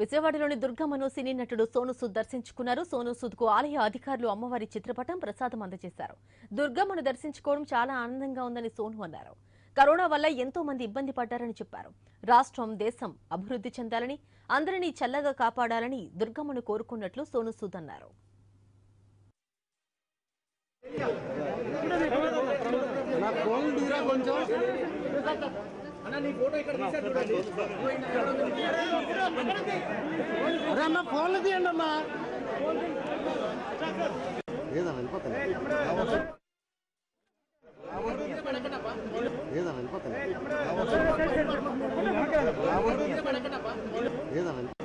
విజయవాడలోని దుర్గా మను సినీ నటుడు సోను సూద్ దర్శించుకున్నారు. సోను సూద్కు ఆలయ అధికారులు అమ్మవారి చిత్రపటం ప్రసాదం అందజేశారు. దుర్గా మను దర్శించుకోవడం చాలా ఆనందంగా ఉందని సోను అన్నారు. కరోనా వల్ల ఎంతో మంది ఇబ్బంది పడ్డారని చెప్పారు. రాష్ట్రం, దేశం అభివృద్ధి చెందాలని, అందరినీ చల్లగా కాపాడాలని దుర్గా మను కోరుకున్నట్లు సోను సూద్ అన్నారు. అన్న నీ ఫోటో ఇక్కడ తీసా చూడండి. అరే అమ్మ ఫోన్లు తీయండి అమ్మా. ఏదన్నా వెళ్ళిపోతాను.